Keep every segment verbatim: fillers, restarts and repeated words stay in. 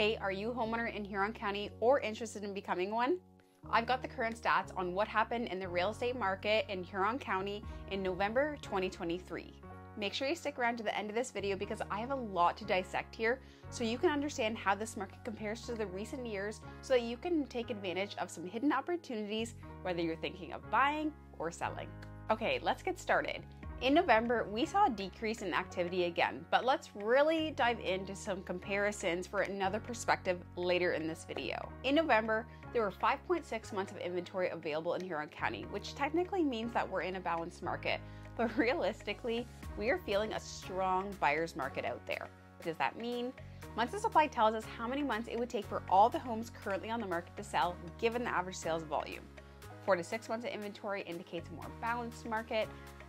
Hey, are you a homeowner in Huron County or interested in becoming one? I've got the current stats on what happened in the real estate market in Huron County in November twenty twenty-three. Make sure you stick around to the end of this video because I have a lot to dissect here so you can understand how this market compares to the recent years so that you can take advantage of some hidden opportunities whether you're thinking of buying or selling. Okay, let's get started. In November, we saw a decrease in activity again, but let's really dive into some comparisons for another perspective later in this video. In November, there were five point six months of inventory available in Huron County, which technically means that we're in a balanced market, but realistically, we are feeling a strong buyer's market out there. What does that mean? Months of supply tells us how many months it would take for all the homes currently on the market to sell, given the average sales volume. Four to six months of inventory indicates a more balanced market.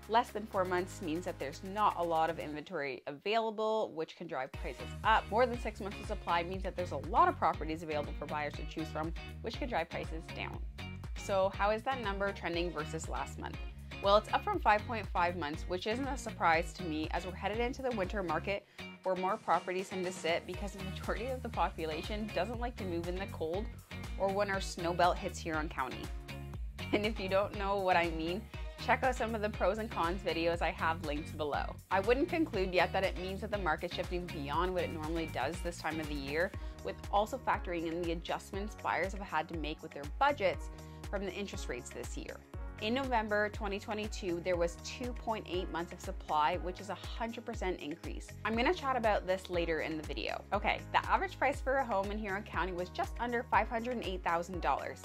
Less than four months means that there's not a lot of inventory available, which can drive prices up. More than six months of supply means that there's a lot of properties available for buyers to choose from, which can drive prices down. So how is that number trending versus last month? Well, it's up from five point five months, which isn't a surprise to me as we're headed into the winter market where more properties tend to sit because the majority of the population doesn't like to move in the cold or when our snow belt hits Huron County. And if you don't know what I mean, check out some of the pros and cons videos I have linked below. I wouldn't conclude yet that it means that the market's shifting beyond what it normally does this time of the year, with also factoring in the adjustments buyers have had to make with their budgets from the interest rates this year. In November twenty twenty-two, there was two point eight months of supply, which is a one hundred percent increase. I'm gonna chat about this later in the video. Okay, the average price for a home in Huron County was just under five hundred eight thousand dollars.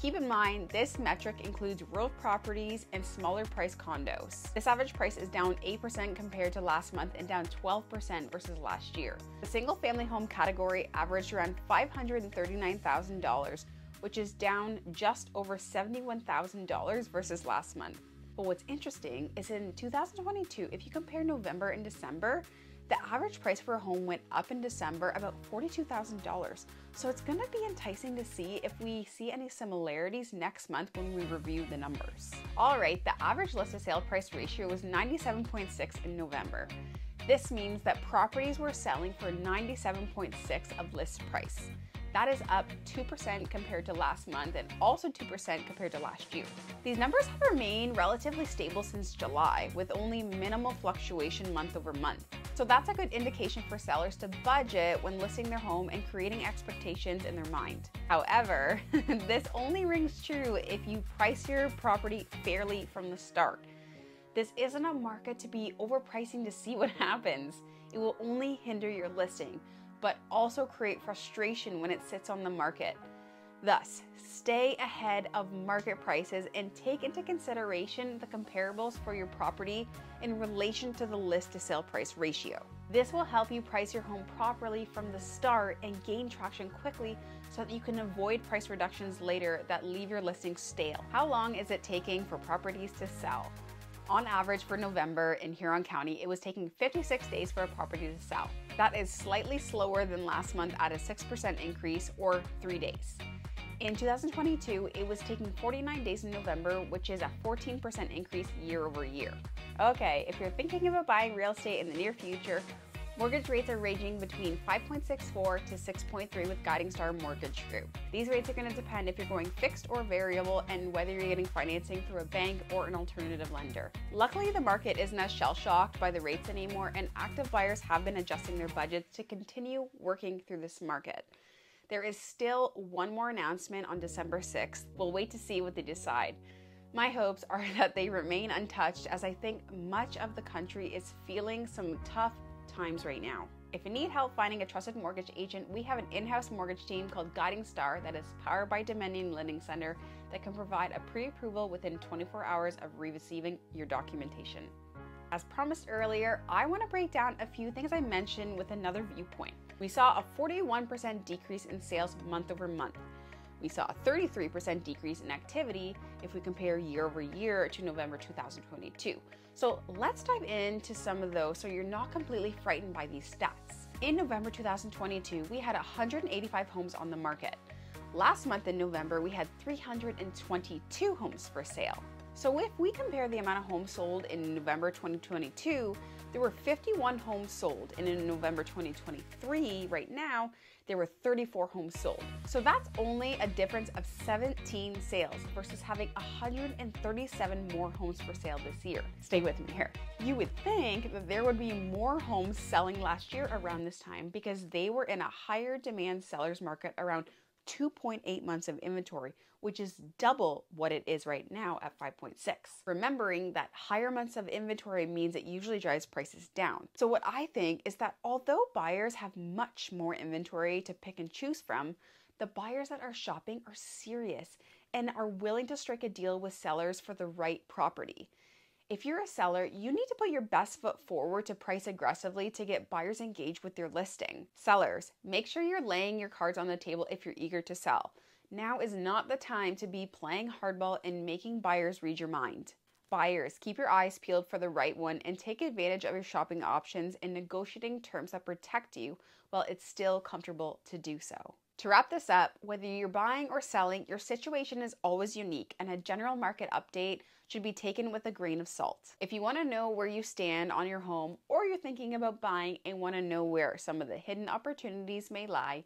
Keep in mind, this metric includes rural properties and smaller price condos. This average price is down eight percent compared to last month and down twelve percent versus last year. The single family home category averaged around five hundred thirty-nine thousand dollars, which is down just over seventy-one thousand dollars versus last month. But what's interesting is in two thousand twenty-two, if you compare November and December, the average price for a home went up in December about forty-two thousand dollars. So it's gonna be enticing to see if we see any similarities next month when we review the numbers. All right, the average list to sale price ratio was ninety-seven point six in November. This means that properties were selling for ninety-seven point six of list price. That is up two percent compared to last month and also two percent compared to last year. These numbers have remained relatively stable since July, with only minimal fluctuation month over month. So that's a good indication for sellers to budget when listing their home and creating expectations in their mind. However, this only rings true if you price your property fairly from the start. This isn't a market to be overpricing to see what happens. It will only hinder your listing, but also create frustration when it sits on the market. Thus, stay ahead of market prices and take into consideration the comparables for your property in relation to the list to sale price ratio. This will help you price your home properly from the start and gain traction quickly so that you can avoid price reductions later that leave your listing stale. How long is it taking for properties to sell? On average for November in Huron County, it was taking fifty-six days for a property to sell. That is slightly slower than last month at a six percent increase or three days. In two thousand twenty-two, it was taking forty-nine days in November, which is a fourteen percent increase year over year. Okay, if you're thinking about buying real estate in the near future, mortgage rates are ranging between five point six four to six point three with Guiding Star Mortgage Group. These rates are going to depend if you're going fixed or variable and whether you're getting financing through a bank or an alternative lender. Luckily, the market isn't as shell-shocked by the rates anymore, and active buyers have been adjusting their budgets to continue working through this market. There is still one more announcement on December sixth. We'll wait to see what they decide. My hopes are that they remain untouched as I think much of the country is feeling some tough times right now. If you need help finding a trusted mortgage agent, we have an in-house mortgage team called Guiding Star that is powered by Dominion Lending Center that can provide a pre-approval within twenty-four hours of receiving your documentation. As promised earlier, I want to break down a few things I mentioned with another viewpoint. We saw a forty-one percent decrease in sales month over month. We saw a thirty-three percent decrease in activity if we compare year over year to November two thousand twenty-two. So let's dive into some of those so you're not completely frightened by these stats. In November two thousand twenty-two, we had one hundred eighty-five homes on the market. Last month in November, we had three hundred twenty-two homes for sale. So if we compare the amount of homes sold in November twenty twenty-two, there were fifty-one homes sold, and in November twenty twenty-three, right now, there were thirty-four homes sold. So that's only a difference of seventeen sales versus having one hundred thirty-seven more homes for sale this year. Stay with me here. You would think that there would be more homes selling last year around this time because they were in a higher demand seller's market around two point eight months of inventory, which is double what it is right now at five point six. Remembering that higher months of inventory means it usually drives prices down. So what I think is that although buyers have much more inventory to pick and choose from, the buyers that are shopping are serious and are willing to strike a deal with sellers for the right property. If you're a seller, you need to put your best foot forward to price aggressively to get buyers engaged with your listing. Sellers, make sure you're laying your cards on the table if you're eager to sell. Now is not the time to be playing hardball and making buyers read your mind. Buyers, keep your eyes peeled for the right one and take advantage of your shopping options and negotiating terms that protect you while it's still comfortable to do so. To wrap this up, whether you're buying or selling, your situation is always unique, and a general market update should be taken with a grain of salt. If you want to know where you stand on your home, or you're thinking about buying and want to know where some of the hidden opportunities may lie,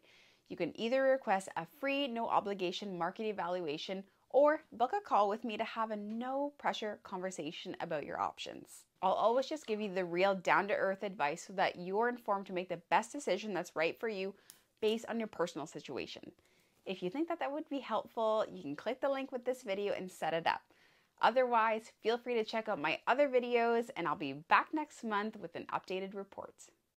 you can either request a free, no obligation market evaluation or book a call with me to have a no pressure conversation about your options. I'll always just give you the real down-to-earth advice so that you're informed to make the best decision that's right for you based on your personal situation. If you think that that would be helpful, you can click the link with this video and set it up. Otherwise, feel free to check out my other videos, and I'll be back next month with an updated report.